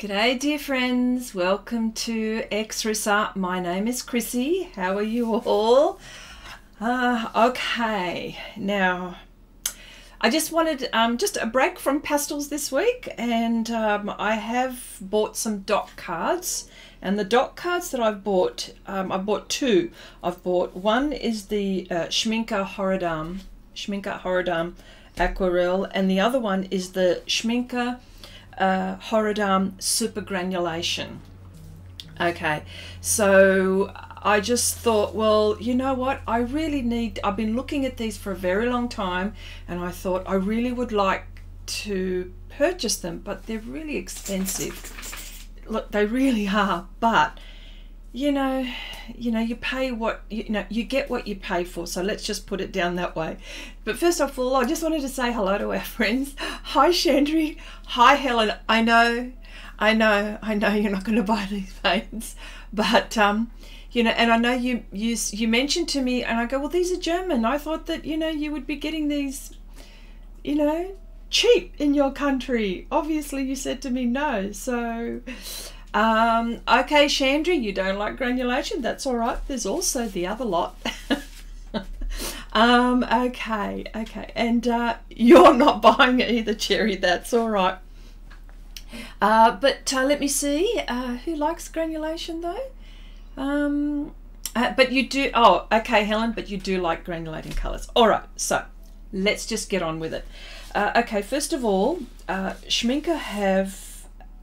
G'day dear friends, welcome to Xrissart. My name is Chrissy, how are you all? Okay, now I just wanted just a break from pastels this week, and I have bought some dot cards, and the dot cards that I've bought two. I've bought one is the Schmincke Horadam Aquarelle, and the other one is the Schmincke Horadam super granulation. Okay, so I just thought, well, you know what, I really need, I've been looking at these for a very long time, and I thought I really would like to purchase them, but they're really expensive. Look, they really are, but you pay what you get what you pay for, so let's just put it down that way. But first of all, I just wanted to say hello to our friends. Hi Shandri, hi Helen. I know you're not going to buy these things, but and I know you mentioned to me, and I go, well, these are German, I thought that you would be getting these cheap in your country. Obviously you said to me no, so okay Shandri, you don't like granulation, that's all right, there's also the other lot. Okay, and you're not buying it either, Cherry, that's all right. But let me see who likes granulation though. But you do, oh okay Helen, but you do like granulating colors. All right, so let's just get on with it. Okay, first of all, Schmincke have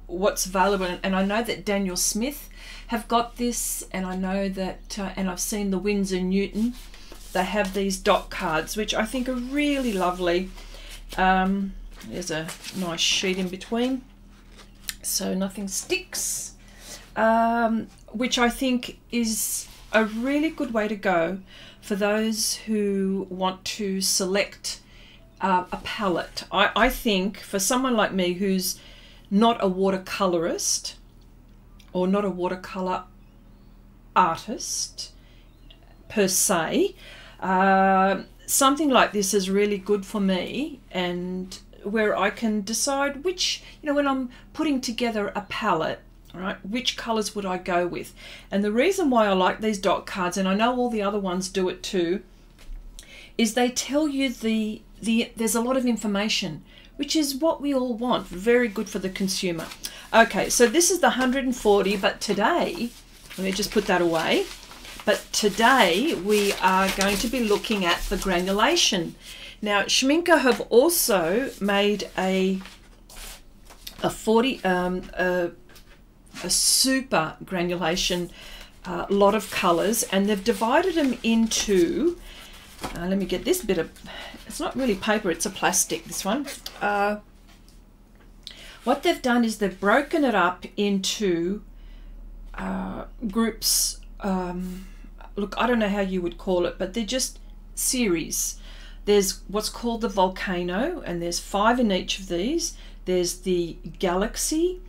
what's available, and I know that Daniel Smith have got this, and I know that and I've seen the Winsor and Newton, they have these dot cards which I think are really lovely. There's a nice sheet in between so nothing sticks, which I think is a really good way to go for those who want to select a palette. I think for someone like me who's not a watercolorist or not a watercolor artist per se, something like this is really good for me, and where I can decide which, when I'm putting together a palette, right, which colors would I go with. And the reason why I like these dot cards, and I know all the other ones do it too, is they tell you there's a lot of information, which is what we all want. Very good for the consumer. Okay, so this is the 140, but today, let me just put that away, but today we are going to be looking at the granulation. Now, Schmincke have also made a super granulation lot of colors, and they've divided them into, let me get this bit of, it's not really paper, it's a plastic, this one. What they've done is they've broken it up into groups. Look, I don't know how you would call it, but they're just series. There's what's called the volcano, and there's 5 in each of these. There's the Galaxy,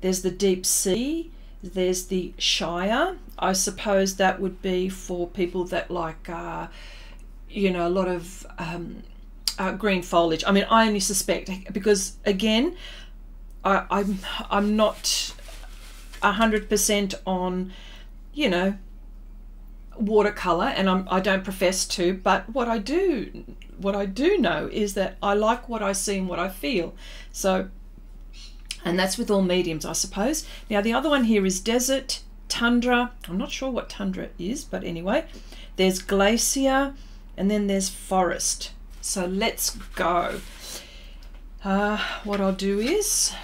there's the deep sea, there's the Shire. I suppose that would be for people that like a lot of green foliage. I mean, I only suspect, because again, I'm not 100% on watercolor, and I don't profess to, but what I do know is that I like what I see and what I feel. So, and that's with all mediums, I suppose. Now the other one here is Desert, Tundra. I'm not sure what Tundra is, but anyway, there's Glacier, and then there's Forest. So let's go. What I'll do is,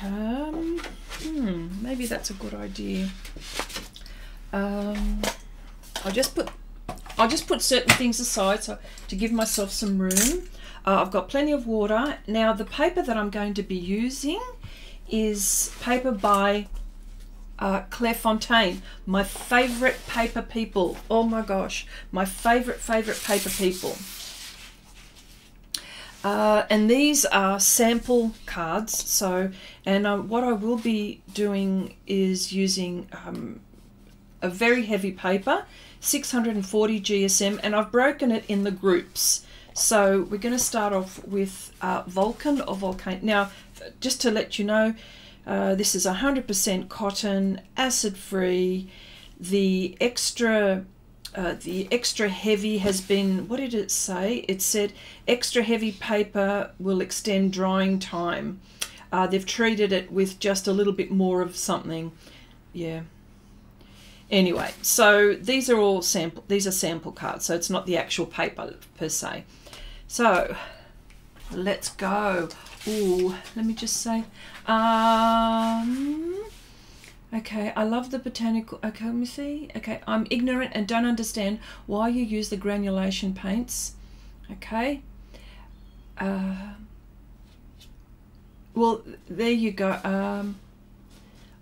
maybe that's a good idea. I'll just put certain things aside so to give myself some room. I've got plenty of water. Now the paper that I'm going to be using is paper by Clairefontaine, my favorite paper people. Oh my gosh, my favorite paper people. And these are sample cards, so, and what I will be doing is using a very heavy paper, 640 GSM, and I've broken it in the groups. So we're going to start off with Vulcan or Volcano. Now, just to let you know, This is 100% cotton, acid-free. The extra heavy has been, what did it say? It said extra heavy paper will extend drying time. They've treated it with just a little bit more of something. Yeah. Anyway, so these are all sample. These are sample cards, so it's not the actual paper per se. So let's go. Ooh, let me just say. Okay, I love the botanical. Okay, let me see. Okay, I'm ignorant and don't understand why you use the granulation paints. Okay. Well, there you go.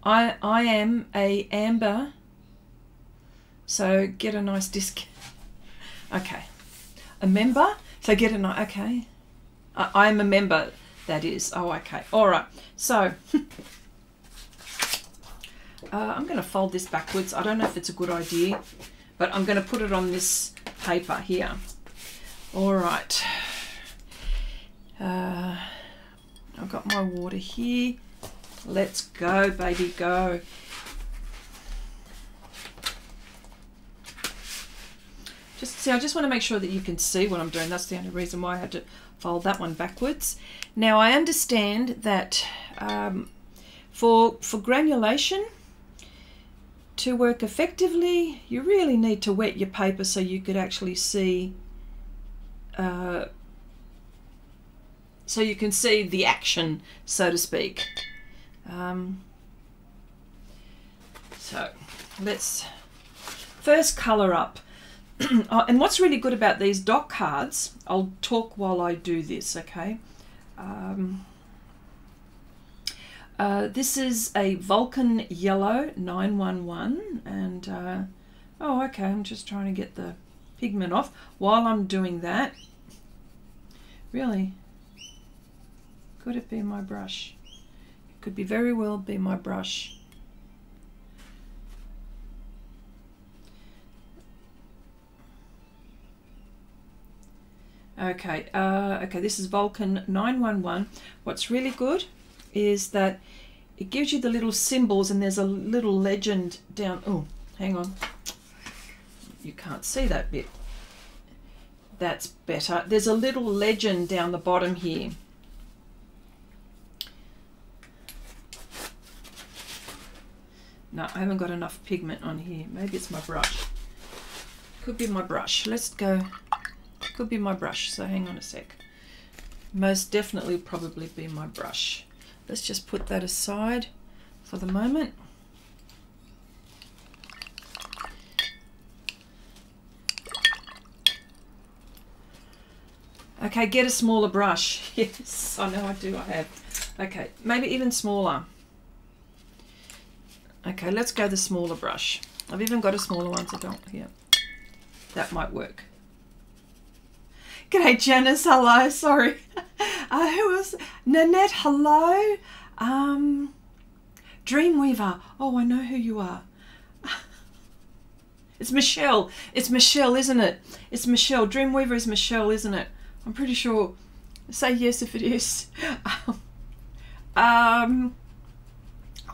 I am a amber, so get a nice disc. Okay, a member, so get a nice. Okay, I am a member. That is. Oh, okay. All right. So I'm going to fold this backwards. I don't know if it's a good idea, but I'm going to put it on this paper here. All right. I've got my water here. Let's go, baby, go. Just see, I just want to make sure that you can see what I'm doing. That's the only reason why I had to fold that one backwards. Now I understand that for granulation to work effectively, you really need to wet your paper so you could actually see. So you can see the action, so to speak. So let's first colour up. And what's really good about these doc cards, I'll talk while I do this, okay? This is a Vulcan Yellow 911, and oh, okay, I'm just trying to get the pigment off. While I'm doing that, really, could it be my brush? It could be very well be my brush. Okay, okay, this is Vulcan 911. What's really good is that it gives you the little symbols, and there's a little legend down. Oh, hang on. You can't see that bit. That's better. There's a little legend down the bottom here. No, I haven't got enough pigment on here. Maybe it's my brush. Could be my brush. Let's go. Could be my brush, so hang on a sec. Most definitely probably be my brush. Let's just put that aside for the moment. Okay, get a smaller brush. Yes, I know I do, I have. Okay, maybe even smaller. Okay, let's go the smaller brush. I've even got a smaller one, so don't, yeah. That might work. G'day Janice, hello, sorry. Who else? Nanette, hello. Dreamweaver, oh, I know who you are. It's Michelle, isn't it? It's Michelle, Dreamweaver is Michelle, isn't it? I'm pretty sure. Say yes if it is. I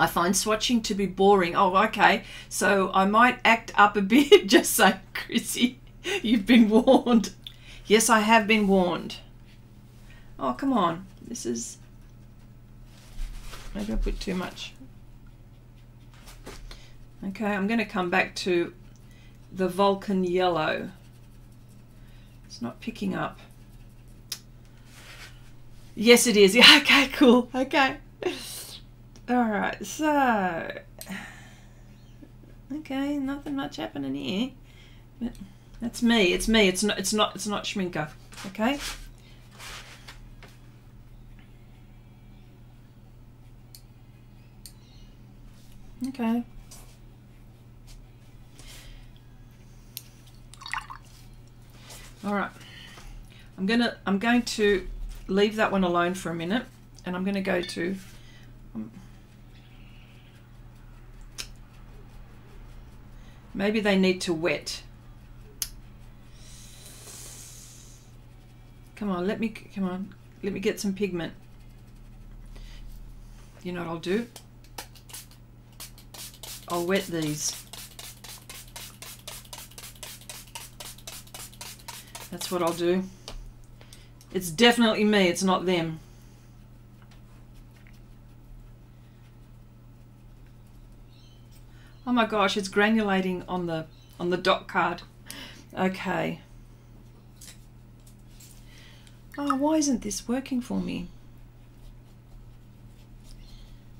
find swatching to be boring. Oh, okay, so I might act up a bit, just so, Chrissy, you've been warned. Yes, I have been warned. Oh, come on. This is... Maybe I put too much. Okay, I'm going to come back to the Vulcan Yellow. It's not picking up. Yes, it is. Yeah, okay, cool. Okay. All right, so... Okay, nothing much happening here. But... That's me. It's me. It's not Schmincke. Okay. Okay. All right. I'm going to leave that one alone for a minute, and I'm going to go to. Maybe they need to wet. Come on, let me get some pigment. You know what I'll do? I'll wet these. That's what I'll do. It's definitely me, it's not them. Oh my gosh, it's granulating on the dot card. Okay. Oh, why isn't this working for me?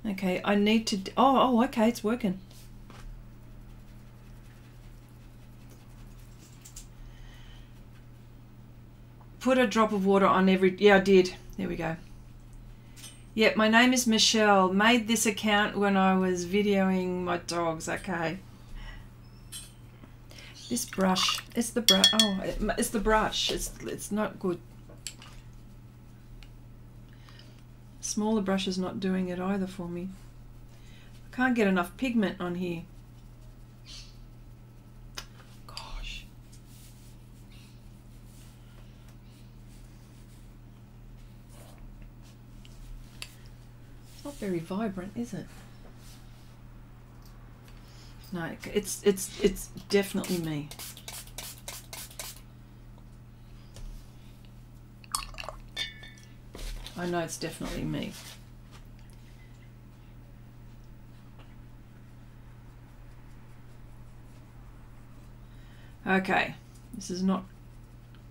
Okay, I need to... Oh, okay, it's working. Put a drop of water on every... Yeah, I did. There we go. Yep, my name is Michelle. Made this account when I was videoing my dogs. Okay. This brush. It's the brush. Oh, it's the brush. It's not good. Smaller brush is not doing it either for me. I can't get enough pigment on here. Gosh. It's not very vibrant, is it? No, it's definitely me. I know it's definitely me. Okay, this is not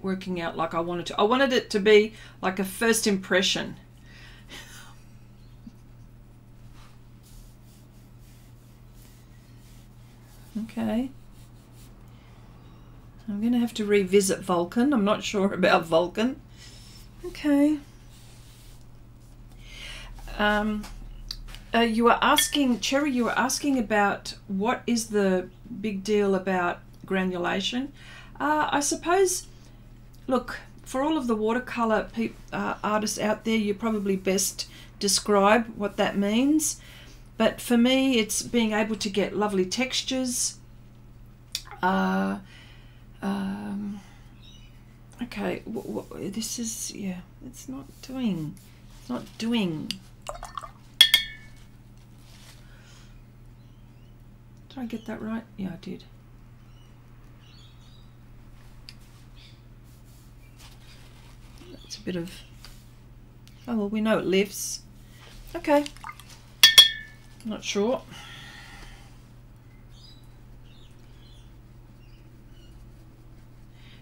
working out like I wanted to. I wanted it to be like a first impression. Okay. I'm going to have to revisit Vulcan. I'm not sure about Vulcan. Okay. You were asking, Cherry, you were asking about what is the big deal about granulation. I suppose, look, for all of the watercolor artists out there, you probably best describe what that means. But for me, it's being able to get lovely textures. Okay, this is, yeah, it's not doing. Did I get that right? Yeah, I did. That's a bit of... Oh, well, we know it lifts. Okay. I'm not sure.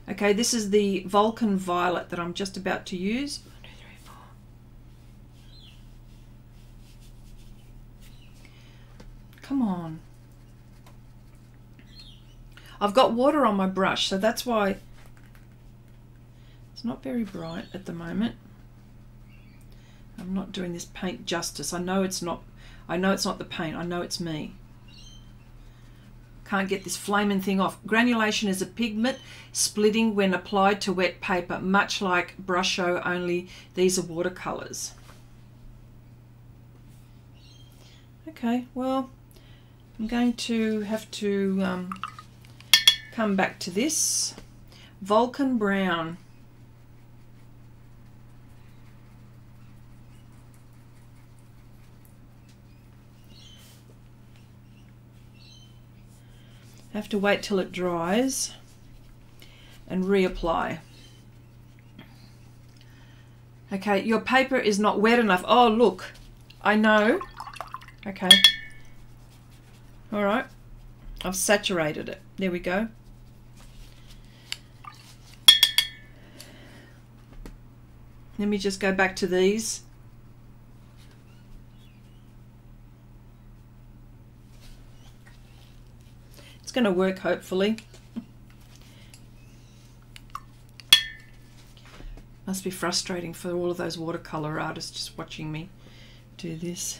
Okay, this is the Vulcan Violet that I'm just about to use. Come on. I've got water on my brush, so that's why it's not very bright at the moment. I'm not doing this paint justice. I know it's not the paint. I know it's me. Can't get this flaming thing off. Granulation is a pigment splitting when applied to wet paper, much like brusho, only these are watercolors. Okay, well, I'm going to have to come back to this. Vulcan Brown. I have to wait till it dries and reapply. Okay, your paper is not wet enough. Oh, look, I know. Okay. All right. I've saturated it. There we go. Let me just go back to these. It's going to work, hopefully. Must be frustrating for all of those watercolor artists just watching me do this.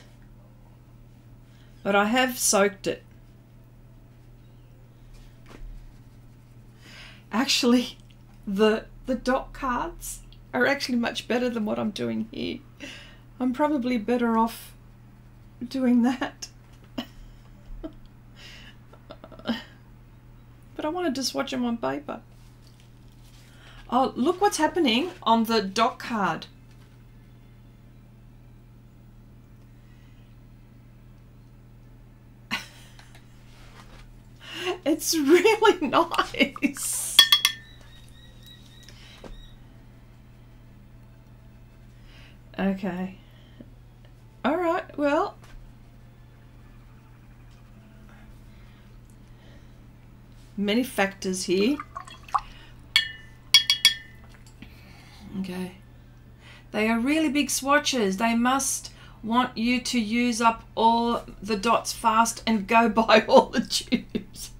But I have soaked it. Actually, the dot cards are actually much better than what I'm doing here. I'm probably better off doing that. But I want to just swatch them on paper. Oh, look what's happening on the dot card. It's really nice. Okay. All right, well. Many factors here. Okay. They are really big swatches. They must want you to use up all the dots fast and go buy all the tubes.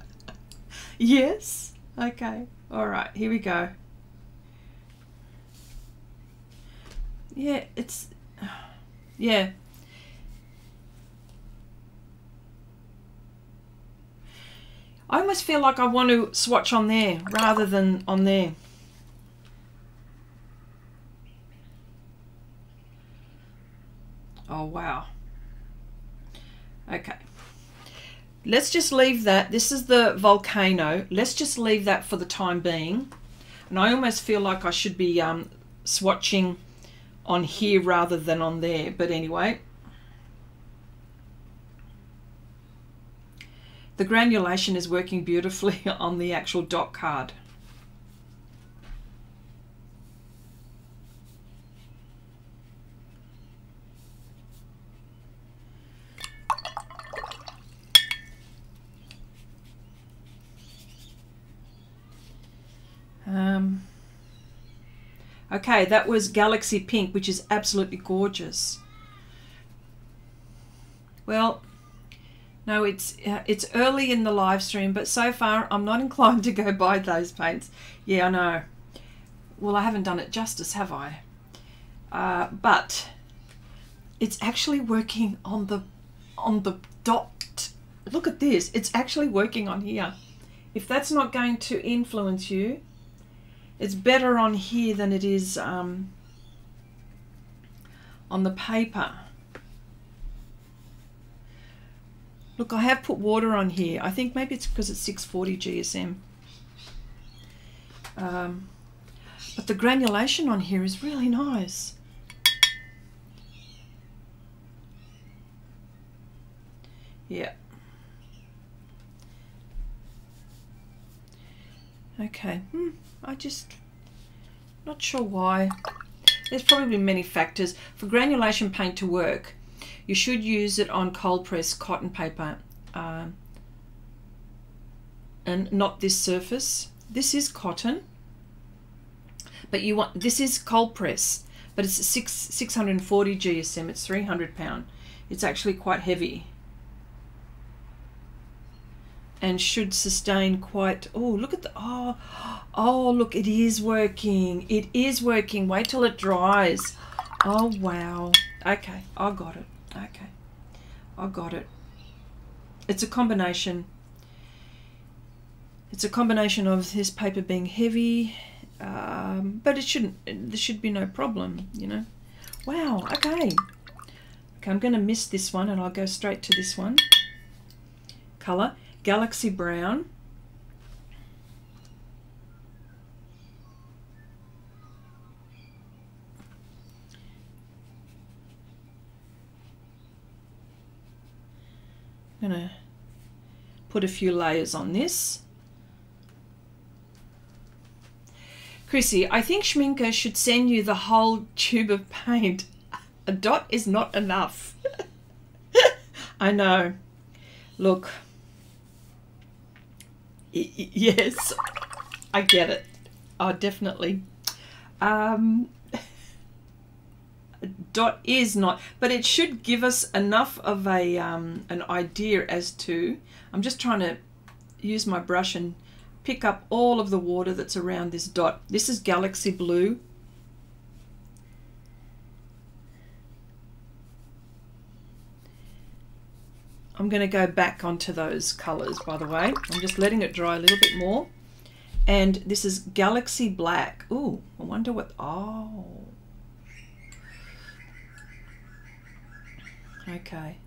Yes. Okay. All right. Here we go. Yeah, it's... Yeah. I almost feel like I want to swatch on there rather than on there. Oh, wow. Okay. Let's just leave that. This is the volcano. Let's just leave that for the time being. And I almost feel like I should be swatching on here rather than on there. But anyway. The granulation is working beautifully on the actual dot card. Okay, that was Galaxy Pink, which is absolutely gorgeous. Well, no, it's early in the live stream, but so far I'm not inclined to go buy those paints. Yeah, I know. Well, I haven't done it justice, have I? But it's actually working on the dot. Look at this. It's actually working on here. If that's not going to influence you, it's better on here than it is on the paper. Look, I have put water on here. I think maybe it's because it's 640 GSM. But the granulation on here is really nice. Yeah. Okay. I just not sure why. There's probably many factors. For granulation paint to work, you should use it on cold pressed cotton paper and not this surface. This is cotton, but you want, this is cold press, but it's 640 GSM. It's 300 pound. It's actually quite heavy and should sustain quite, oh, look at the, oh, look, it is working. It is working. Wait till it dries. Oh, wow. Okay, I got it. Okay, I got it. It's a combination. It's a combination of this paper being heavy, but it shouldn't, there should be no problem, you know. Wow, okay. Okay, I'm going to miss this one and I'll go straight to this one. Colour. Galaxy Brown. I'm going to put a few layers on this. Chrissy, I think Schmincke should send you the whole tube of paint. A dot is not enough. I know. Look. Yes, I get it. Oh, definitely. Dot is not, but it should give us enough of a an idea as to. I'm just trying to use my brush and pick up all of the water that's around this dot. This is Galaxy Blue. I'm going to go back onto those colors, by the way. I'm just letting it dry a little bit more. And this is Galaxy Black. Ooh, I wonder what... Oh. Okay.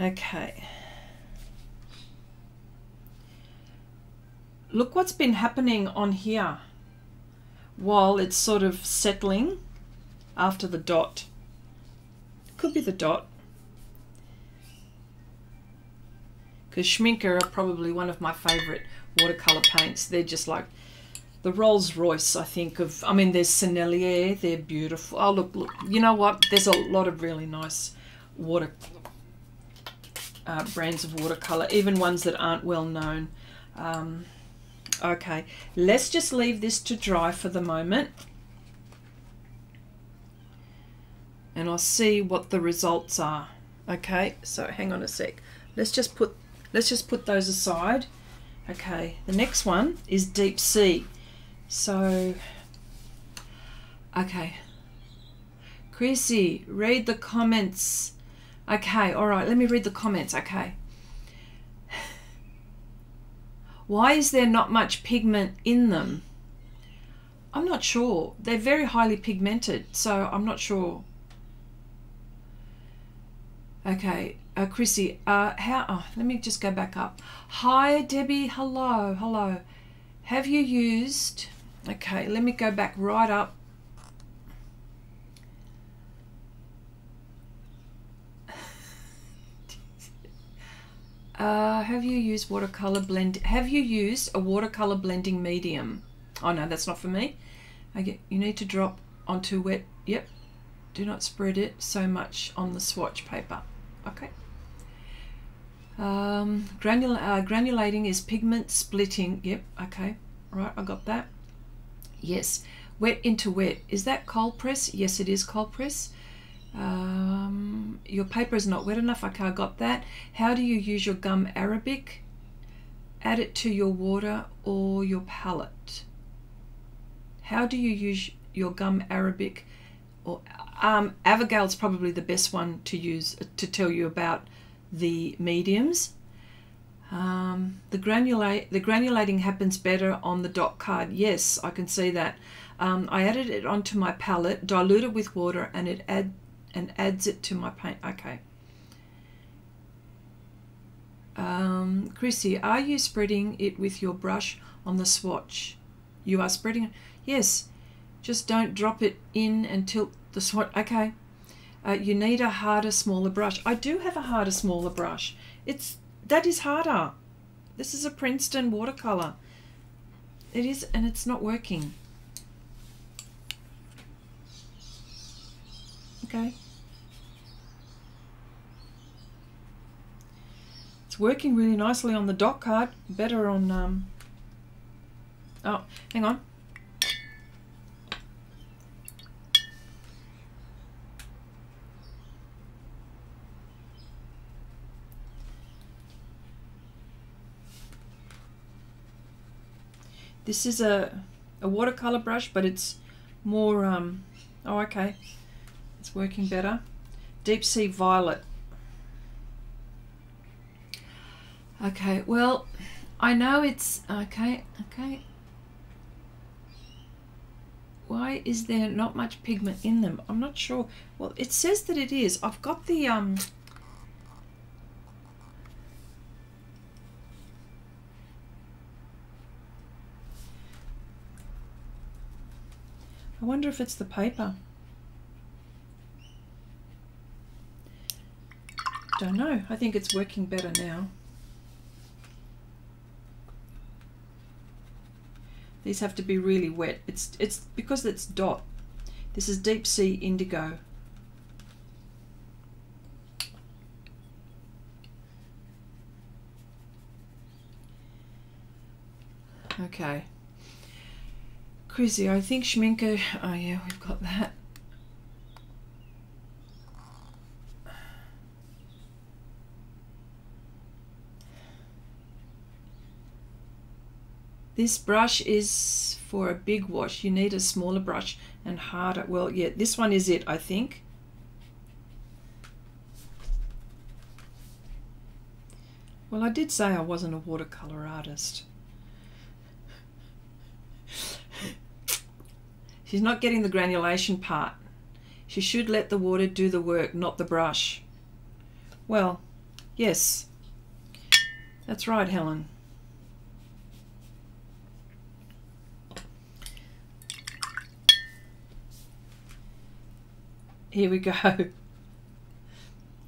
Okay. Look what's been happening on here while it's sort of settling. After the dot, could be the dot, because Schmincke are probably one of my favorite watercolor paints. They're just like the Rolls Royce, I think, of, I mean, there's Sennelier, they're beautiful. Oh, look, look, you know what? There's a lot of really nice water brands of watercolor, even ones that aren't well known. Okay, let's just leave this to dry for the moment. And I'll see what the results are. Okay, so hang on a sec. Let's just put those aside. Okay, the next one is deep sea. So, okay. Chrissy, read the comments. Okay, all right, let me read the comments, okay. Why is there not much pigment in them? I'm not sure. They're very highly pigmented, so I'm not sure. Okay, Chrissy, let me just go back up. Hi, Debbie, hello, hello. Have you used, okay, let me go back right up. Have you used watercolor blend? Have you used a watercolor blending medium? Oh no, that's not for me. Okay, you need to drop onto wet. Yep. Do not spread it so much on the swatch paper. Okay. Granulating is pigment splitting. Yep. Okay. Right. I got that. Yes. Wet into wet. Is that cold press? Yes, it is cold press. Your paper is not wet enough. Okay, I got that. How do you use your gum arabic? Add it to your water or your palette. How do you use your gum arabic? Or Abigail's probably the best one to use to tell you about the mediums. The granulating happens better on the dot card. Yes, I can see that. I added it onto my palette, diluted with water, and it adds it to my paint. Okay. Chrissy, are you spreading it with your brush on the swatch? You are spreading it. Yes. Just don't drop it in and tilt the swatch. Okay. You need a harder, smaller brush. I do have a harder, smaller brush. That is harder. This is a Princeton watercolor. It is, and it's not working. Okay. It's working really nicely on the dot card, better on, oh, hang on. This is a watercolor brush, but it's more, oh, okay. It's working better. Deep Sea Violet. Okay, well, I know it's, okay, okay. Why is there not much pigment in them? I'm not sure. Well, it says that it is. I've got the, I wonder if it's the paper. Don't know. I think it's working better now. These have to be really wet. It's because it's dot. This is Deep Sea Indigo. Okay. Chrissy, I think Schmincke, oh yeah, we've got that. This brush is for a big wash. You need a smaller brush and harder. Well, yeah, this one is it, I think. Well, I did say I wasn't a watercolor artist. She's not getting the granulation part. She should let the water do the work, not the brush. Well, yes. That's right, Helen. Here we go.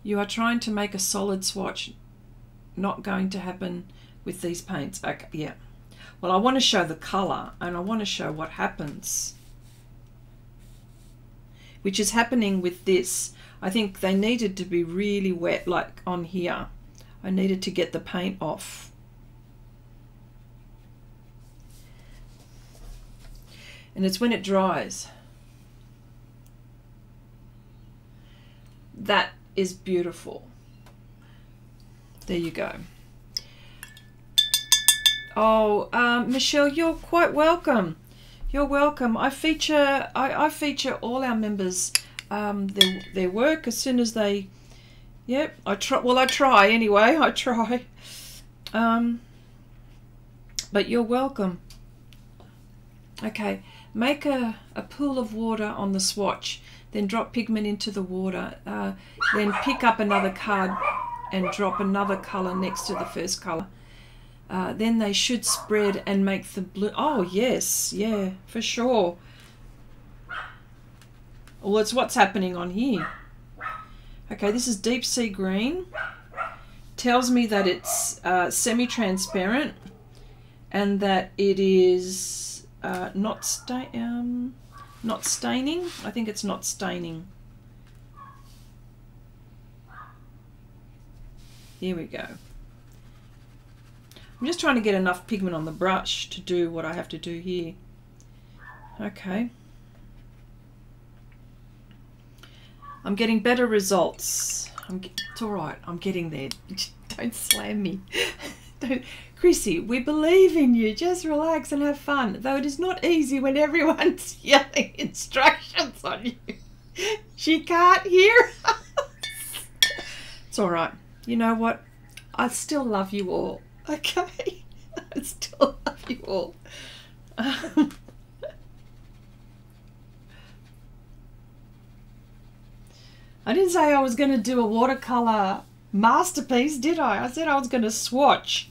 You are trying to make a solid swatch. not going to happen with these paints. Okay, yeah. Well, I want to show the colour and I want to show what happens, which is happening with this. I think they needed to be really wet, like on here. I needed to get the paint off. And it's when it dries. That is beautiful. There you go. Oh, Michelle, you're quite welcome. You're welcome. I feature all our members, their work as soon as they, yep, I try, well, I try anyway, I try. But you're welcome. Okay, make a pool of water on the swatch, then drop pigment into the water, then pick up another card and drop another colour next to the first colour. Then they should spread and make the blue. Oh, yes, yeah, for sure. Well, it's what's happening on here. Okay, this is deep sea green. Tells me that it's semi-transparent and that it is not staining. I think it's not staining. Here we go. I'm just trying to get enough pigment on the brush to do what I have to do here. Okay. I'm getting better results. It's all right. I'm getting there. Don't slam me. Don't, Chrissy, we believe in you. Just relax and have fun. Though it is not easy when everyone's yelling instructions on you. She can't hear us. It's all right. You know what? I still love you all. Okay, I still love you all. I didn't say I was going to do a watercolor masterpiece, did I? I said I was going to swatch.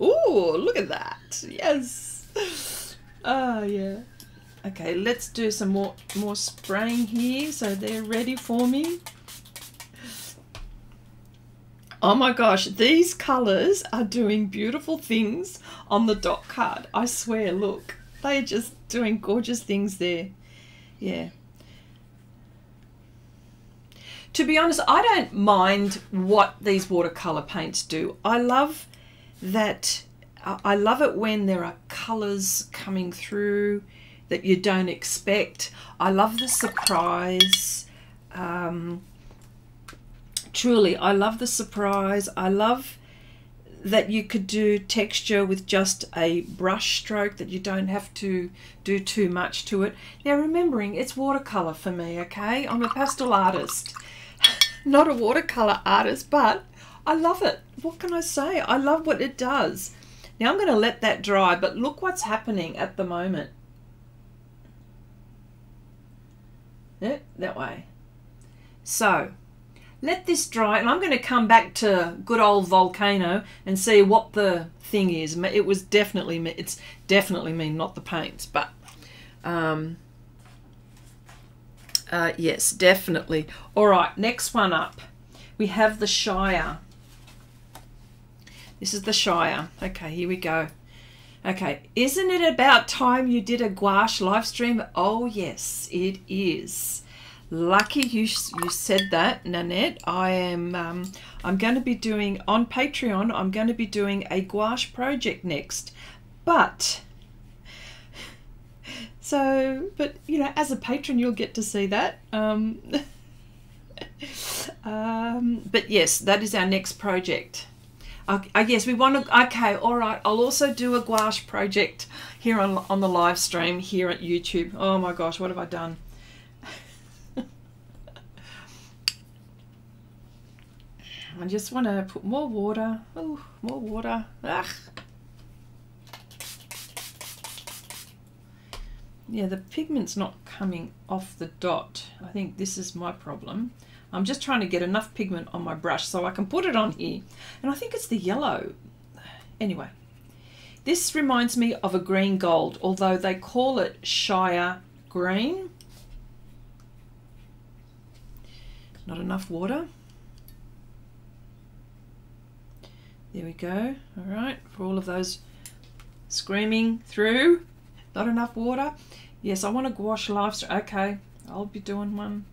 Ooh, look at that. Yes. Oh, yeah. Okay, let's do some more spraying here so they're ready for me. Oh my gosh, these colours are doing beautiful things on the dot card. I swear, look, they're just doing gorgeous things there. Yeah. To be honest, I don't mind what these watercolour paints do. I love that. I love it when there are colours coming through that you don't expect. I love the surprise. Truly, I love the surprise. I love that you could do texture with just a brush stroke, that you don't have to do too much to it. Now, remembering, it's watercolor for me, okay? I'm a pastel artist, not a watercolor artist, but I love it. What can I say? I love what it does. Now, I'm going to let that dry, but look what's happening at the moment. Yeah, that way. So, let this dry, and I'm going to come back to good old volcano and see what the thing is. It was definitely, it's definitely me, not the paints, but yes, definitely. All right, next one up, we have the Shire. This is the Shire. Okay, here we go. Okay, isn't it about time you did a gouache live stream? Oh yes, it is. Lucky you said that, Nanette. I am I'm going to be doing on Patreon, I'm going to be doing a gouache project next, but you know, as a patron you'll get to see that. But yes, that is our next project. Yes, we want to. Okay, all right. I'll also do a gouache project here on the live stream here at YouTube. Oh my gosh, what have I done? I just want to put more water. Oh, more water. Ugh. Yeah, the pigment's not coming off the dot. I think this is my problem. I'm just trying to get enough pigment on my brush so I can put it on here. And I think it's the yellow. Anyway, this reminds me of a green gold, although they call it Shire green. Not enough water. There we go. All right, for all of those screaming through, not enough water. Yes, I want to gouache lifestyle. Okay, I'll be doing one.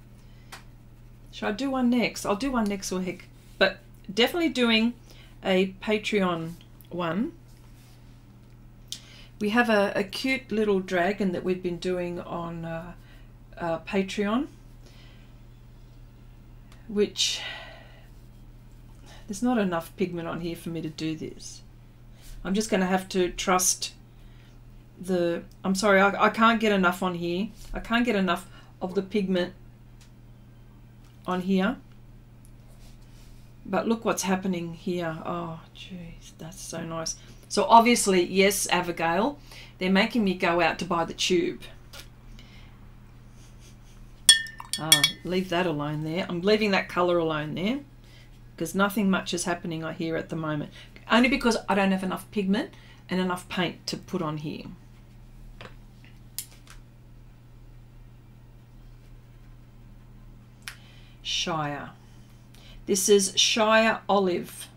Should I do one next? I'll do one next week, but definitely doing a Patreon one. We have a cute little dragon that we've been doing on Patreon, which there's not enough pigment on here for me to do this. I'm just going to have to trust the... I'm sorry, I can't get enough on here. I can't get enough of the pigment on here. But look what's happening here. Oh, jeez, that's so nice. So obviously, yes, Abigail, they're making me go out to buy the tube. Oh, leave that alone there. I'm leaving that colour alone there because nothing much is happening here at the moment. Only because I don't have enough pigment and enough paint to put on here. Shire. This is Shire Olive.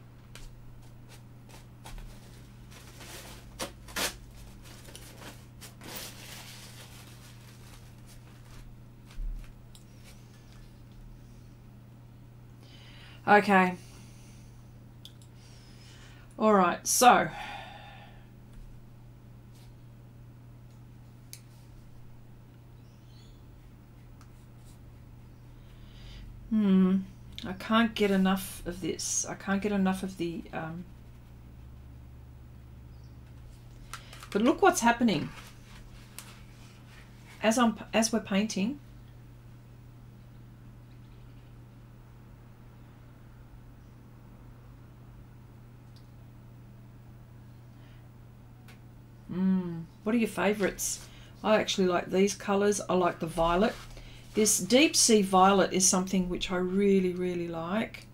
Okay. All right, so I can't get enough of this. I can't get enough of the but look what's happening as we're painting. What are your favorites? I actually like these colors. I like the violet. This deep sea violet is something which I really, really like.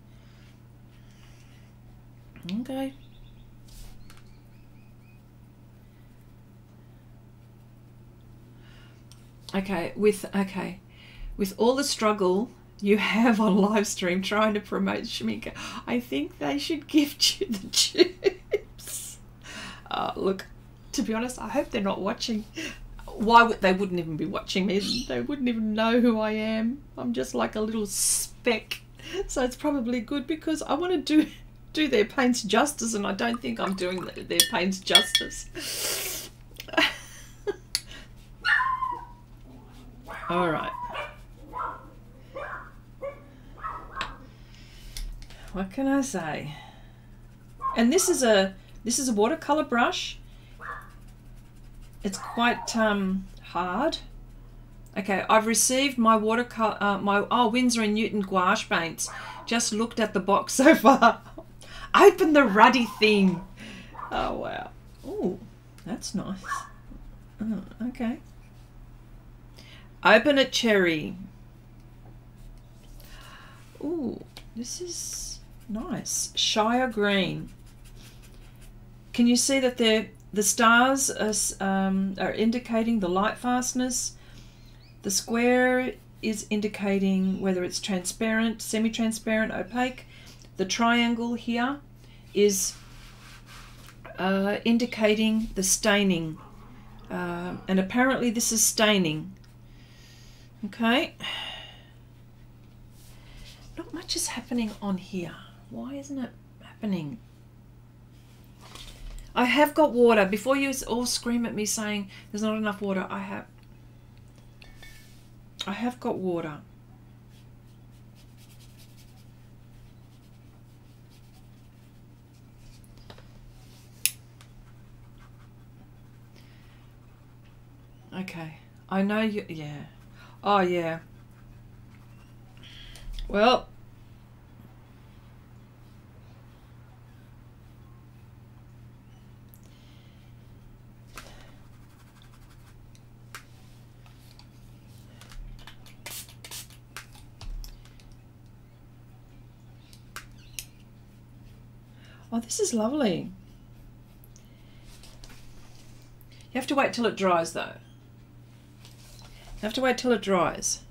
Okay. Okay, with all the struggle you have on live stream trying to promote Schmincke, I think they should gift you the chips. Look. To be honest, I hope they're not watching. Why would they? Wouldn't even be watching me. They wouldn't even know who I am. I'm just like a little speck. So it's probably good because I want to do their paints justice, and I don't think I'm doing their paints justice. All right. What can I say? And this is a watercolor brush. It's quite hard. Okay, I've received my watercolor, Winsor and Newton gouache paints. Just looked at the box so far. Open the ruddy thing. Oh wow. Oh, that's nice. Oh, okay. Open a cherry. Ooh, this is nice. Shire green. Can you see that they're... The stars are indicating the light fastness. The square is indicating whether it's transparent, semi-transparent, opaque. The triangle here is indicating the staining. And apparently this is staining. Okay. Not much is happening on here. Why isn't it happening? I have got water. Before you all scream at me saying there's not enough water, I have got water. Okay. I know you, yeah. Oh yeah. Well, oh, this is lovely. You have to wait till it dries, though. You have to wait till it dries.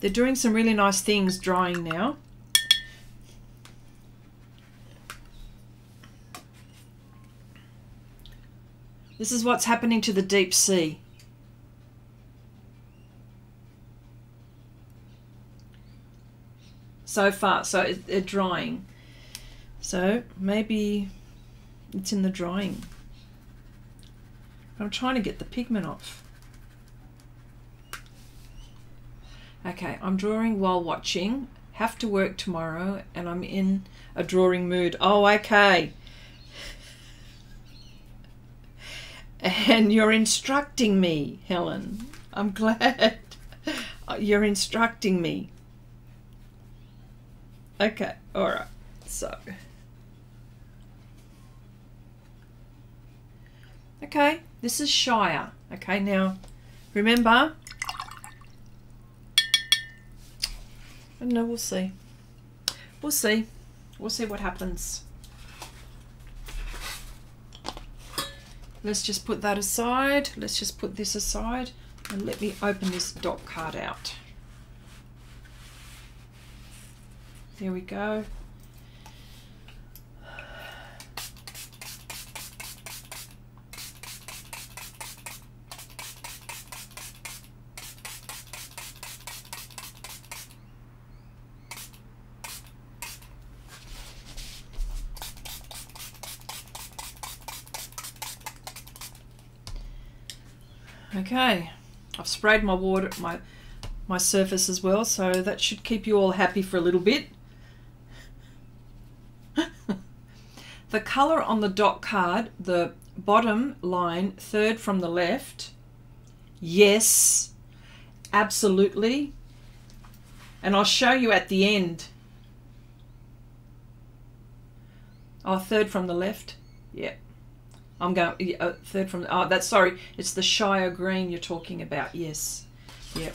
They're doing some really nice things drying now. This is what's happening to the deep sea. So far, so it's drying. So maybe it's in the drying. I'm trying to get the pigment off. Okay, I'm drawing while watching. Have to work tomorrow and I'm in a drawing mood. Oh, okay. And you're instructing me, Helen. I'm glad you're instructing me. Okay, all right, so. Okay, this is Shire. Okay, now, remember, I don't know, we'll see. We'll see. We'll see what happens. Let's just put that aside. Let's just put this aside and let me open this dot card out. There we go. Okay, I've sprayed my water, my surface as well, so that should keep you all happy for a little bit. The colour on the dot card, the bottom line, third from the left, yes, absolutely, and I'll show you at the end. Oh, third from the left, yep. I'm going third from, oh, that's, sorry, it's the Shire green you're talking about, yes, yep.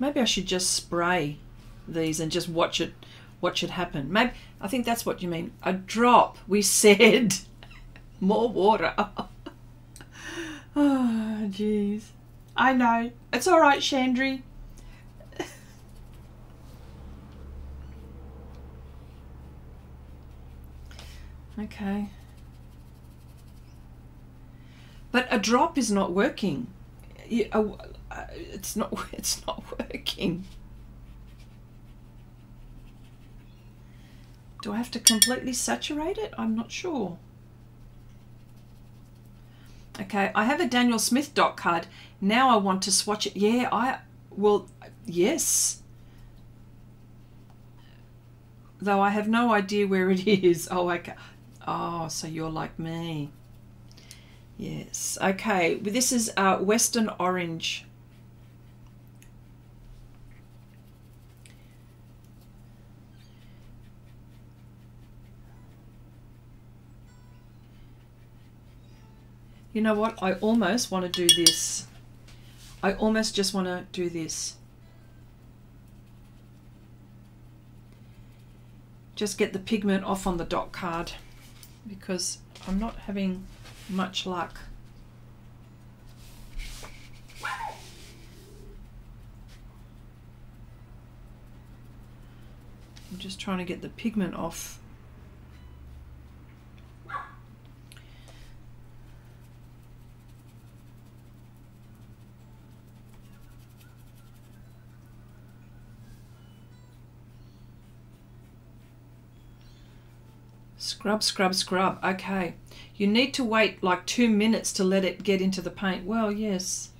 Maybe I should just spray these and just watch it happen. Maybe, I think that's what you mean. A drop, we said. More water. Oh, jeez. I know. It's all right, Chandri. Okay. But a drop is not working. It's not working. Do I have to completely saturate it? I'm not sure. Okay, I have a Daniel Smith dot card. Now I want to swatch it. Yeah, I will, yes. Though I have no idea where it is. Oh, okay. Oh, so you're like me. Yes, okay. This is Western Orange. You know what? I almost want to do this. I almost just want to do this. Just get the pigment off on the dot card because I'm not having much luck. I'm just trying to get the pigment off. Scrub, scrub, scrub. Okay. You need to wait like 2 minutes to let it get into the paint. Well, yes.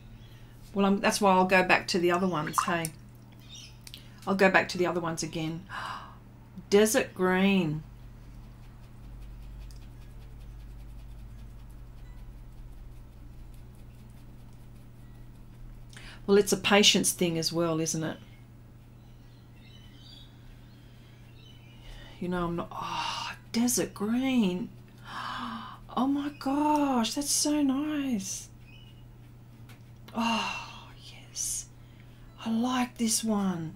Well, that's why I'll go back to the other ones, hey. I'll go back to the other ones again. Desert green. Well, it's a patience thing as well, isn't it? You know, I'm not... Oh, desert green. Oh my gosh, that's so nice. Oh, yes. I like this one.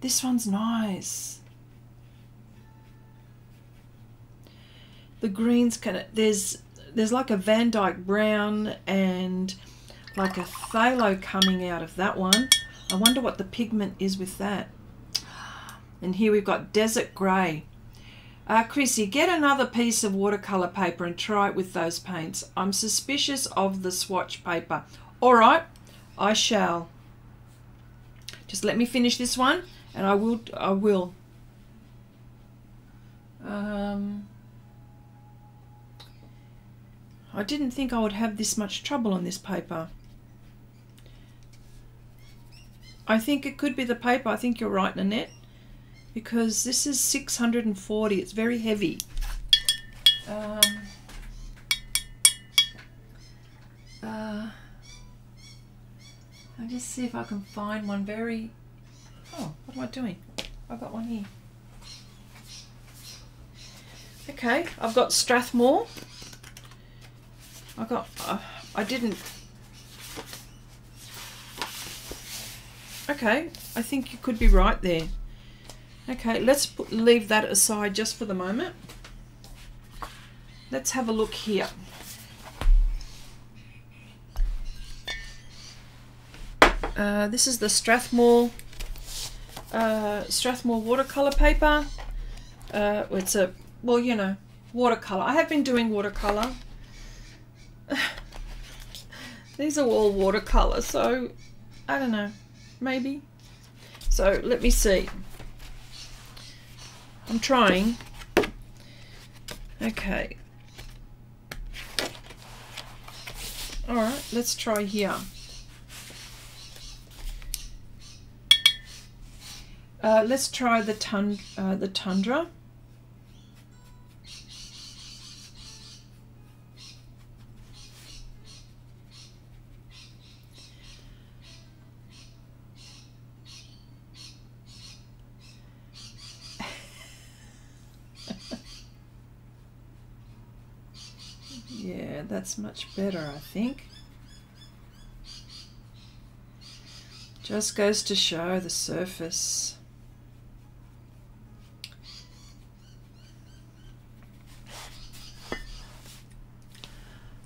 This one's nice. The green's kind of, there's like a Van Dyke brown and like a phthalo coming out of that one. I wonder what the pigment is with that. And here we've got desert grey. Chrissy, get another piece of watercolour paper and try it with those paints. I'm suspicious of the swatch paper. All right, I shall. Just let me finish this one, and I will. I didn't think I would have this much trouble on this paper. I think it could be the paper. I think you're right, Nanette, because this is 640. It's very heavy. I'll just see if I can find one very... Oh, what am I doing? I've got one here. Okay, I've got Strathmore. I've got... I didn't... Okay, I think you could be right there. Okay, let's leave that aside just for the moment. Let's have a look here. This is the Strathmore watercolor paper. It's a, well, you know, watercolor. I have been doing watercolor. These are all watercolor, so I don't know, maybe. So let me see. I'm trying. Okay. All right, let's try here. Let's try the Tundra. Yeah, that's much better, I think. Just goes to show the surface.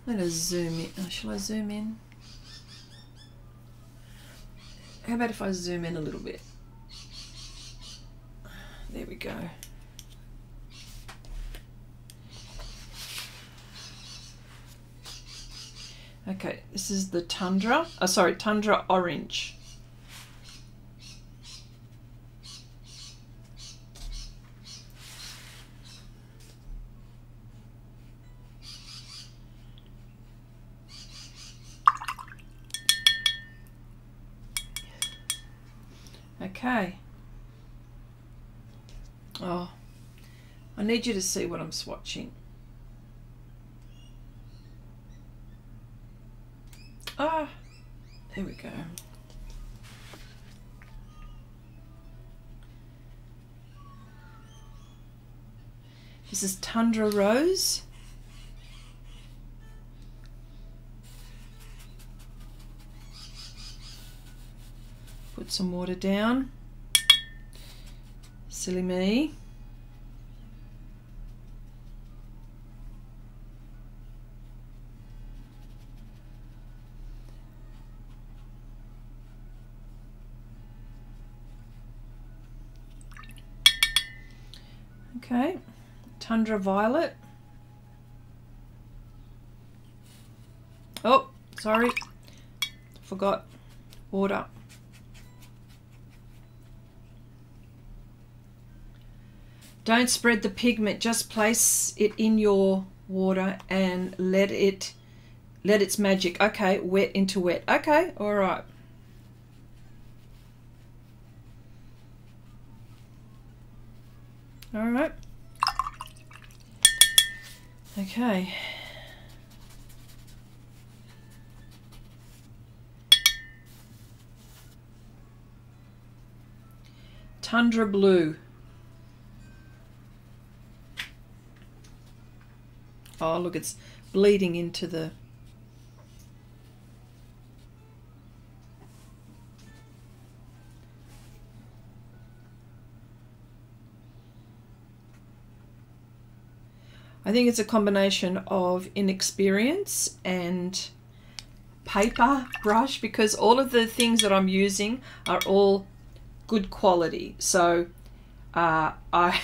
I'm going to zoom in. Oh, shall I zoom in? How about if I zoom in a little bit? There we go. Okay, this is the Tundra. Oh, sorry, Tundra Orange. Okay. Oh, I need you to see what I'm swatching. Ah, there we go. This is Tundra Rose. Put some water down. Silly me. Okay, Tundra Violet. Oh, sorry, forgot water. Don't spread the pigment, just place it in your water and let its magic. Okay, wet into wet. Okay, all right. All right. Okay. Tundra Blue. Oh, look, it's bleeding into the... I think it's a combination of inexperience and paper brush because all of the things that I'm using are all good quality. So I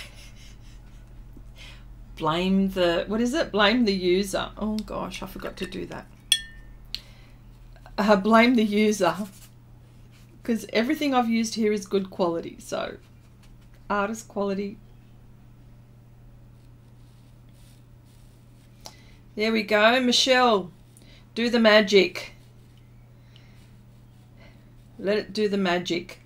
blame the, what is it? Blame the user. Oh gosh, I forgot to do that. Blame the user because everything I've used here is good quality. So artist quality. There we go, Michelle. Do the magic. Let it do the magic.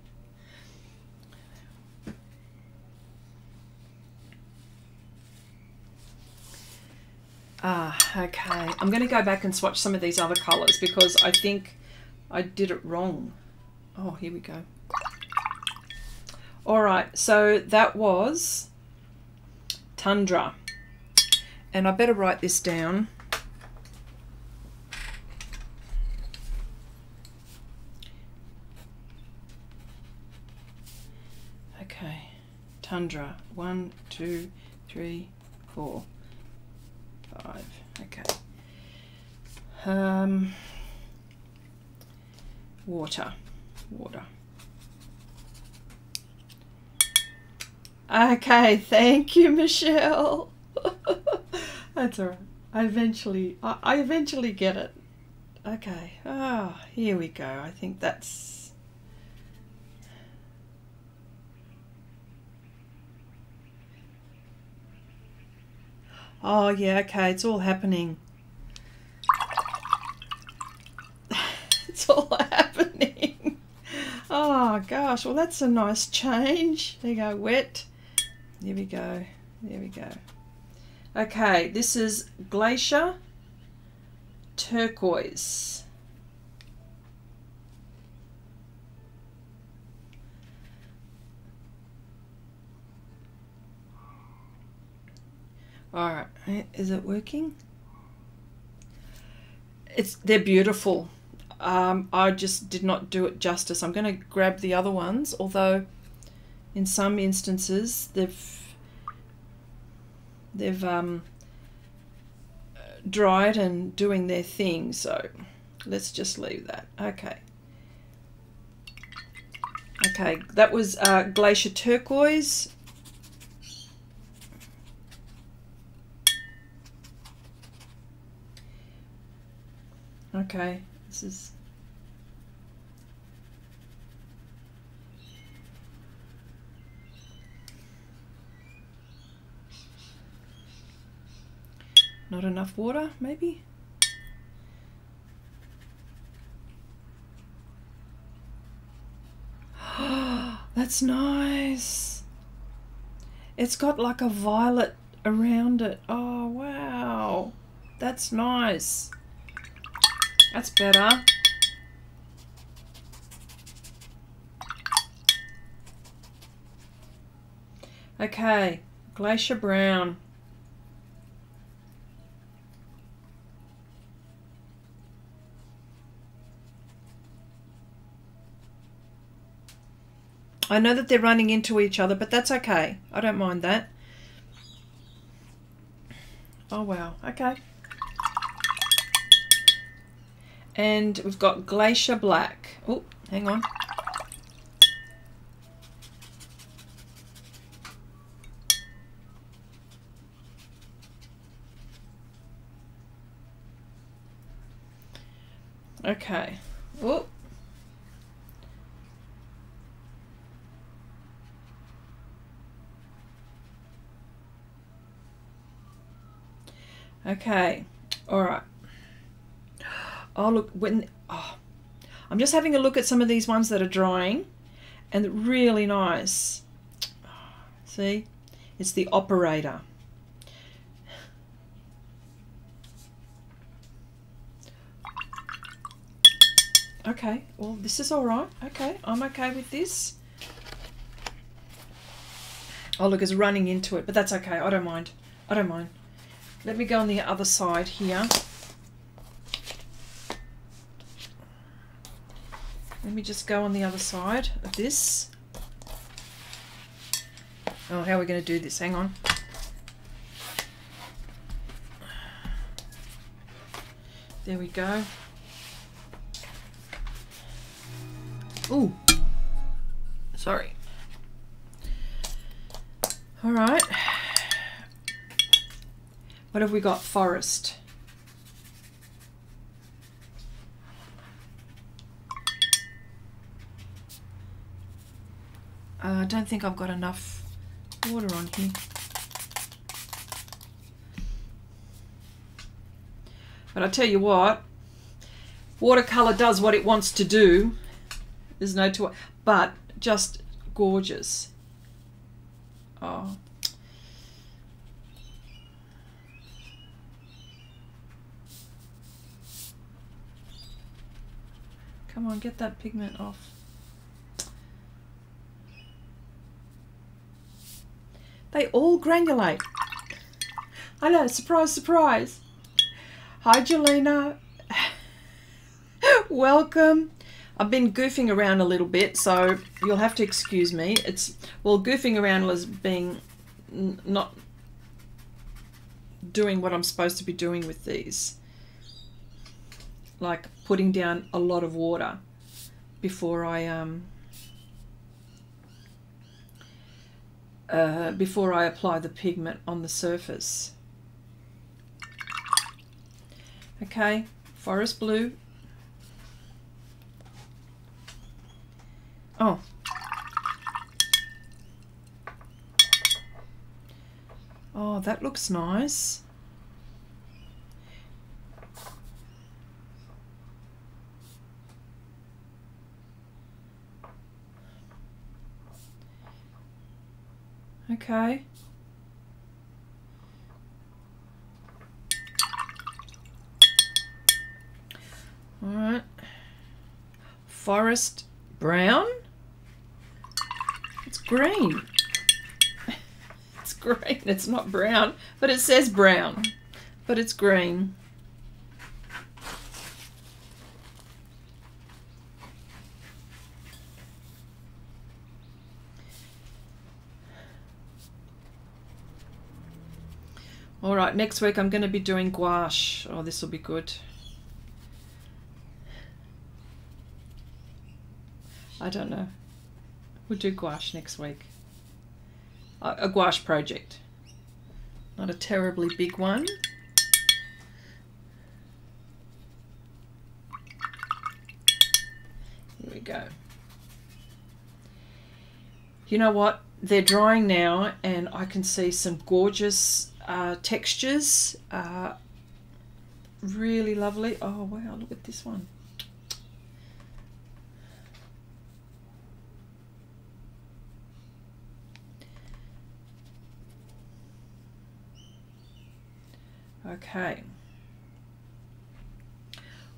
Ah, okay. I'm going to go back and swatch some of these other colors because I think I did it wrong. Oh, here we go. All right, so that was Tundra. And I better write this down. Okay, Tundra. 1, 2, 3, 4, 5. Okay. Water. Okay, thank you, Michelle. That's all right. I eventually get it. Okay. Oh, here we go. I think that's... Oh, yeah, okay. It's all happening. It's all happening. Oh, gosh. Well, that's a nice change. There you go. Wet. There we go. There we go. Okay, this is Glacier Turquoise. All right, is it working? They're beautiful. I just did not do it justice. I'm going to grab the other ones, although in some instances they've dried and doing their thing, so let's just leave that. Okay, that was Glacier Turquoise. Okay, this is not enough water, maybe? That's nice. It's got like a violet around it. Oh, wow. That's nice. That's better. Okay, Glacier Brown. I know that they're running into each other, but that's okay. I don't mind that. Oh, wow. Okay. And we've got Glacier Black. Oh, hang on. Okay. Oh. Okay, all right. Oh, look, I'm just having a look at some of these ones that are drying and they're really nice. See, it's the Operator. Okay, well, this is all right. Okay, I'm okay with this. Oh, look, it's running into it, but that's okay. I don't mind. I don't mind. Let me go on the other side here. Let me just go on the other side of this. Oh, how are we going to do this? Hang on. There we go. Ooh. Sorry. All right. What have we got? Forest. I don't think I've got enough water on here. But I tell you what, watercolor does what it wants to do. There's no to it, but just gorgeous. Oh. Come on, get that pigment off. They all granulate. I know, surprise, surprise. Hi, Jelena. Welcome. I've been goofing around a little bit, so you'll have to excuse me. It's, well, goofing around was being not doing what I'm supposed to be doing with these. Like putting down a lot of water before I apply the pigment on the surface. Okay, forest blue. Oh. Oh, that looks nice. Okay. All right. Forest brown. It's green. It's green. It's not brown, but it says brown. But it's green. All right, next week I'm going to be doing gouache. Oh, this will be good. I don't know. We'll do gouache next week. A gouache project. Not a terribly big one. Here we go. You know what? They're drying now and I can see some gorgeous textures, really lovely. Oh wow, look at this one. Okay.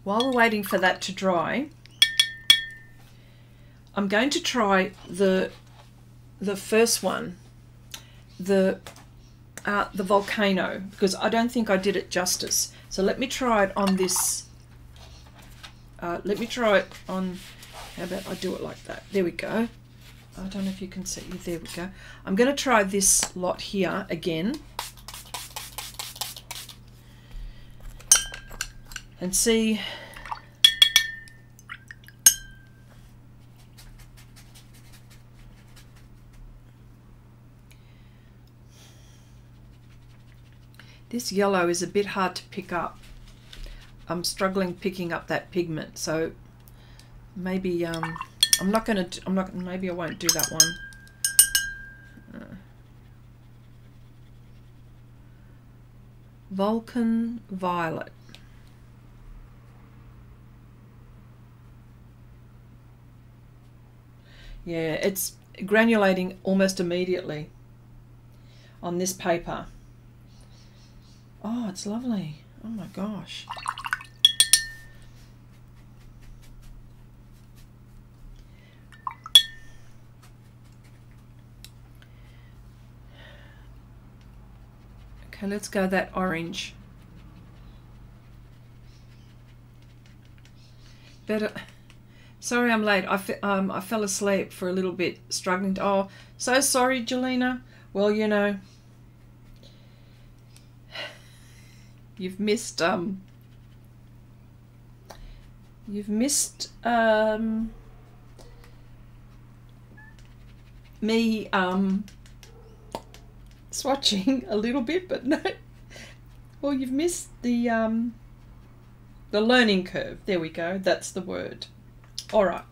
While we're waiting for that to dry, I'm going to try the first one, the volcano, because I don't think I did it justice. So let me try it on this. Let me try it on. How about I do it like that? There we go. I don't know if you can see. There we go. I'm going to try this lot here again and see. This yellow is a bit hard to pick up. I'm struggling picking up that pigment, so maybe maybe I won't do that one. Vulcan violet. Yeah, it's granulating almost immediately on this paper. Oh, it's lovely. Oh my gosh. Okay, let's go that orange. Better. Sorry I'm late. I fell asleep for a little bit, struggling to... Oh, so sorry, Jelena. Well, you know... You've missed me swatching a little bit, but no. Well, you've missed the learning curve. There we go. That's the word. All right.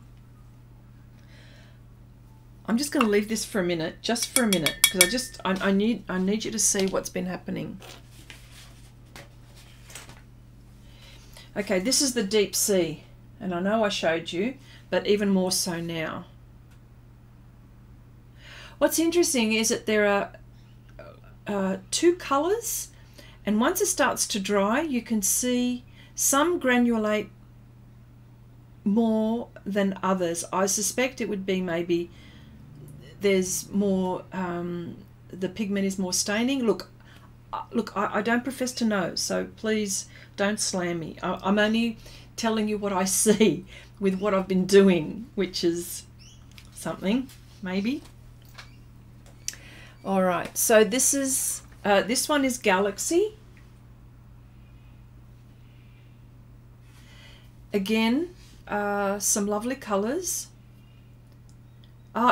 I'm just going to leave this for a minute, just for a minute, because I need you to see what's been happening. Okay, this is the deep sea, and I know I showed you, but even more so now. What's interesting is that there are two colors, and once it starts to dry, you can see some granulate more than others. I suspect it would be maybe there's more, the pigment is more staining. Look, I don't profess to know, so please don't slam me. I'm only telling you what I see with what I've been doing, which is something, maybe. All right, so this is, this one is Galaxy. Again, some lovely colors.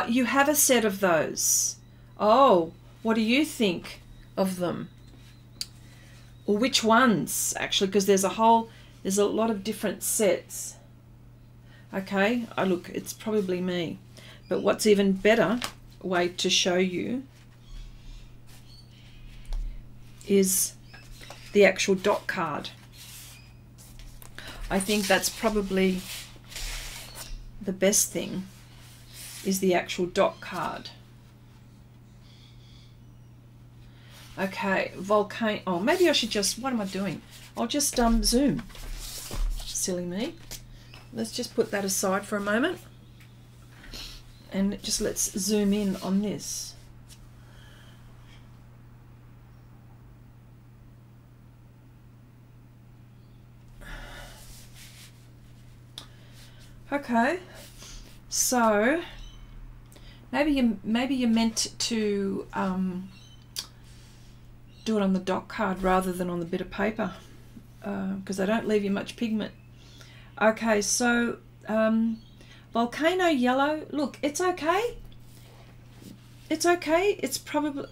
You have a set of those. Oh, what do you think of them? Or which ones, actually, because there's a lot of different sets. Okay, look, it's probably me. But what's even better way to show you is the actual dot card. I think that's probably the best thing, is the actual dot card. Okay, volcano. Oh, maybe I should just, what am I doing? I'll just zoom. Silly me. Let's just put that aside for a moment. And just let's zoom in on this. Okay, so maybe you're meant to do it on the dot card rather than on the bit of paper, because they don't leave you much pigment. Okay, so volcano yellow. Look, it's okay. It's okay. It's probably,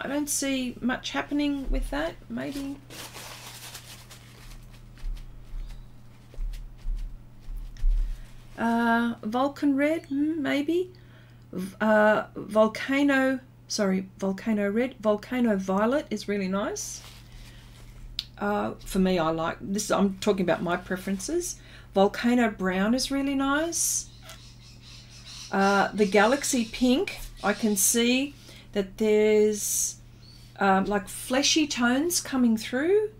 I don't see much happening with that. Maybe. Vulcan red, maybe. Volcano red. Volcano violet is really nice. For me, I like this. I'm talking about my preferences. Volcano brown is really nice. The Galaxy pink, I can see that there's like fleshy tones coming through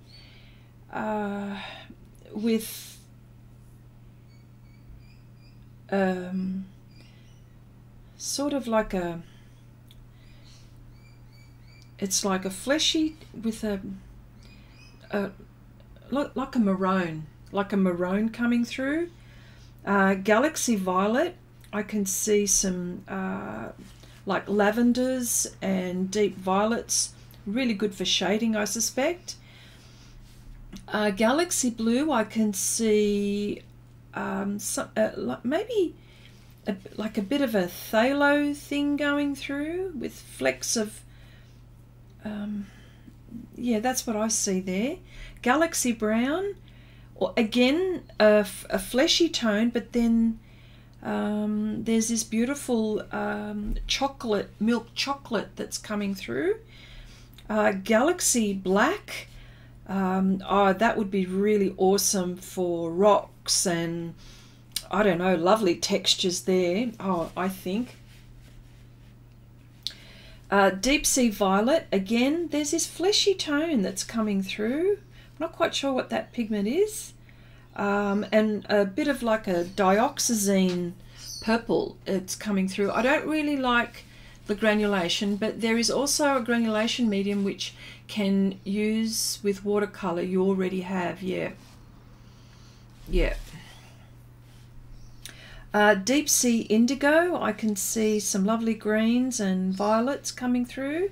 with sort of like a, it's like a fleshy with a like a maroon coming through. Galaxy violet, I can see some like lavenders and deep violets, really good for shading, I suspect. Galaxy blue, I can see maybe like a bit of a phthalo thing going through with flecks of, yeah, that's what I see there. Galaxy brown, or again a fleshy tone, but then there's this beautiful chocolate, milk chocolate that's coming through. Galaxy black, oh, that would be really awesome for rock and, I don't know, lovely textures there. Oh, I think deep sea violet, again there's this fleshy tone that's coming through. I'm not quite sure what that pigment is, and a bit of like a dioxazine purple it's coming through. I don't really like the granulation, but there is also a granulation medium which can use with watercolor you already have. Yeah. Deep sea indigo, I can see some lovely greens and violets coming through.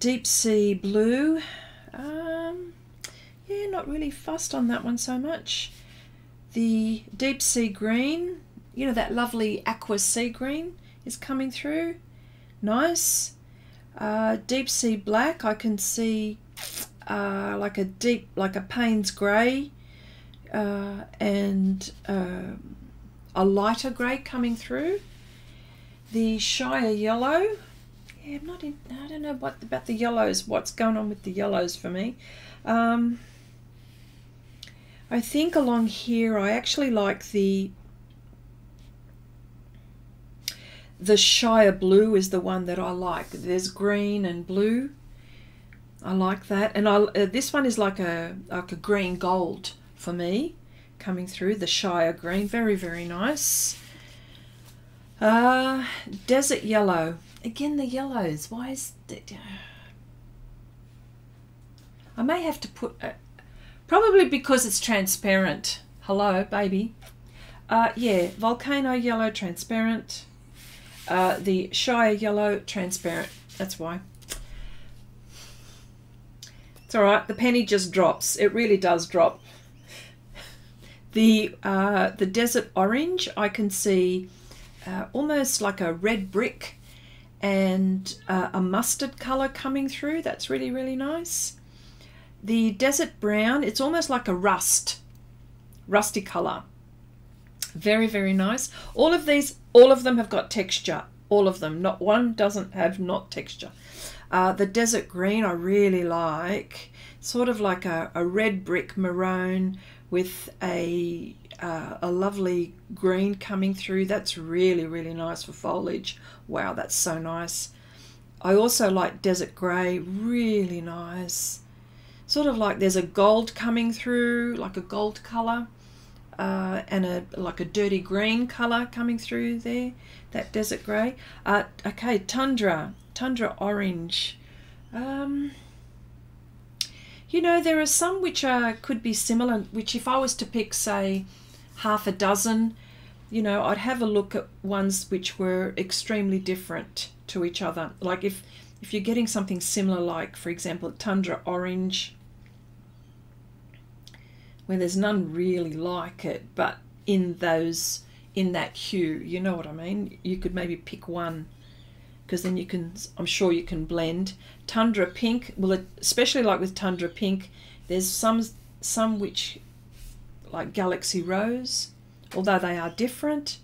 Deep sea blue, yeah, not really fussed on that one so much. The deep sea green, you know, that lovely aqua sea green is coming through. Nice. Deep sea black, I can see like a deep, like a Payne's grey and a lighter grey coming through. The Shire yellow. Yeah, I'm not in, I don't know what about the yellows, what's going on with the yellows for me. I think along here I actually like the Shire blue is the one that I like. There's green and blue. I like that. And this one is like a green gold for me coming through, the Shire green. Very, very nice. Desert yellow. Again, the yellows. Why is that? I may have to put... probably because it's transparent. Hello, baby. Yeah, volcano yellow, transparent. The Shire yellow, transparent. That's why. It's all right. The penny just drops. It really does drop. The desert orange, I can see almost like a red brick and a mustard color coming through. That's really, really nice. The desert brown, it's almost like a rusty color. Very, very nice. All of these, all of them have got texture. All of them, not one doesn't have not texture. The desert green I really like, sort of like a red brick maroon with a lovely green coming through. That's really, really nice for foliage. Wow, that's so nice. I also like desert grey, really nice. Sort of like there's a gold coming through, like a gold colour, and like a dirty green colour coming through there, that desert grey. Okay, tundra orange. You know, there are some which could be similar, which if I was to pick, say, half a dozen, you know, I'd have a look at ones which were extremely different to each other. Like if you're getting something similar, like for example Tundra orange, where there's none really like it, but in that hue, you know what I mean, you could maybe pick one, because then you can, I'm sure you can blend. Tundra pink, well, especially like with Tundra pink, there's some which, like Galaxy rose, although they are different.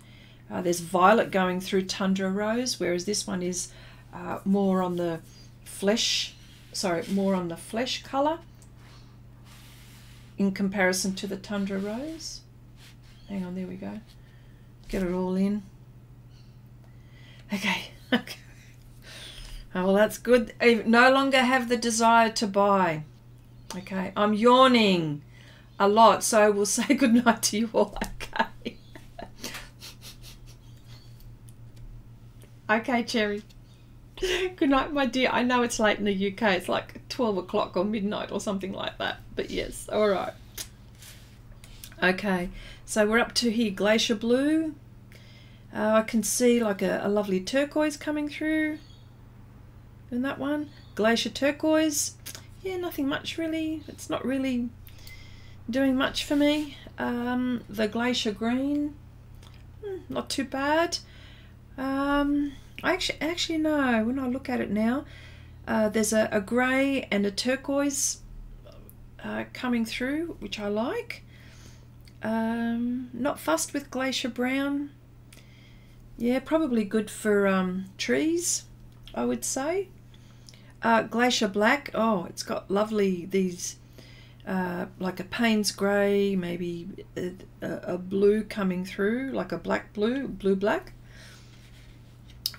There's violet going through Tundra rose, whereas this one is more on the flesh, sorry, more on the flesh colour in comparison to the Tundra rose. Hang on, there we go. Get it all in. Okay, okay. Oh, well, that's good. I no longer have the desire to buy. Okay, I'm yawning a lot, so we'll say goodnight to you all, okay? Okay, Cherry. Good night, my dear. I know it's late in the UK. It's like 12 o'clock or midnight or something like that. But yes, all right. Okay, so we're up to here, Glacier blue. I can see like a lovely turquoise coming through. And that one, Glacier turquoise. Yeah, nothing much really. It's not really doing much for me. The Glacier green, not too bad. I actually no, when I look at it now, there's a grey and a turquoise coming through, which I like. Not fussed with Glacier brown. Yeah, probably good for trees, I would say. Glacier black, oh, it's got lovely these like a Payne's grey, maybe a blue coming through, like a black blue, blue black.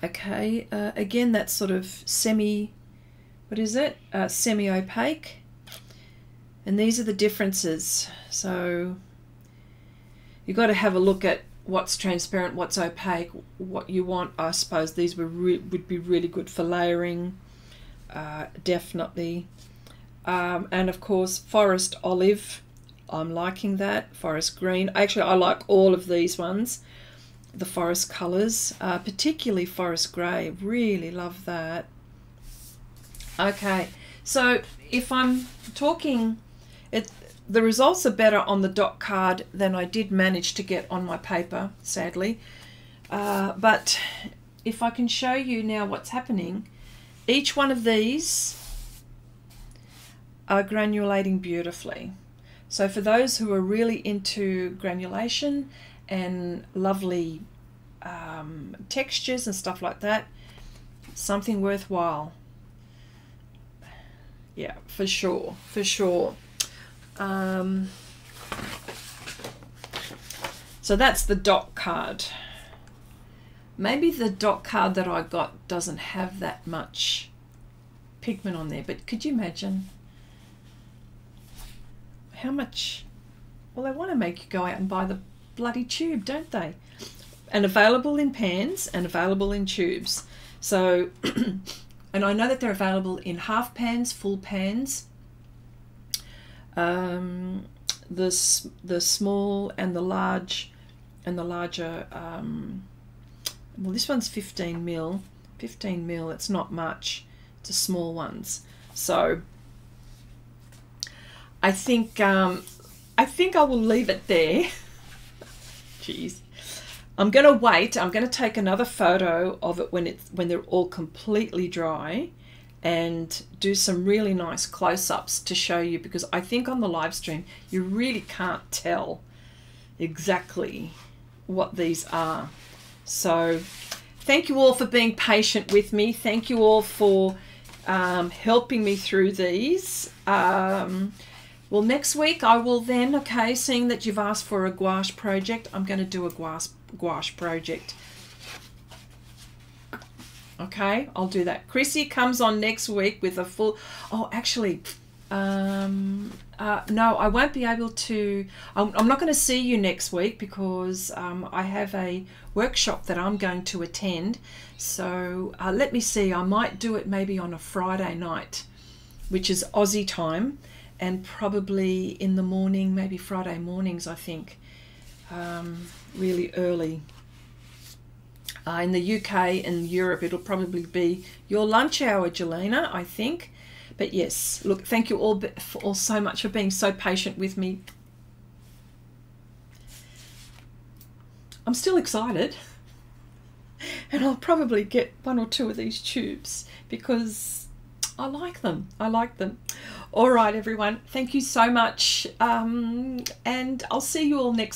Okay, again, that's sort of semi, what is it, semi-opaque. And these are the differences, so you've got to have a look at what's transparent, what's opaque, what you want. I suppose these would be really good for layering, definitely. And of course Forest olive, I'm liking that. Forest green, actually I like all of these ones, the forest colors, particularly forest gray, really love that. Okay, so if I'm talking, the results are better on the dot card than I did manage to get on my paper, sadly, but if I can show you now what's happening, each one of these are granulating beautifully. So for those who are really into granulation and lovely textures and stuff like that, something worthwhile. Yeah, for sure, for sure. So that's the dot card. Maybe the dot card that I got doesn't have that much pigment on there, but could you imagine how much? Well, they want to make you go out and buy the bloody tube, don't they? And available in pans and available in tubes. So, and I know that they're available in half pans, full pans, the small and the large, and the larger. Well, this one's 15 mil. 15 mil. It's not much. It's a small ones. So I think I will leave it there. Jeez. I'm going to wait. I'm going to take another photo of it when they're all completely dry, and do some really nice close-ups to show you, because I think on the live stream you really can't tell exactly what these are. So thank you all for being patient with me. Thank you all for helping me through these. Well, next week I will then, okay, seeing that you've asked for a gouache project, I'm going to do a gouache project. Okay, I'll do that. Chrissy comes on next week with a full... Oh, actually, no, I won't be able to... I'm not going to see you next week because I have a workshop that I'm going to attend. So let me see. I might do it maybe on a Friday night, which is Aussie time, and probably in the morning, maybe Friday mornings, I think, really early. In the UK and Europe, it'll probably be your lunch hour, Jelena, I think. But yes, look, thank you all so much for being so patient with me. I'm still excited, and I'll probably get one or two of these tubes because I like them. I like them. All right, everyone, thank you so much, and I'll see you all next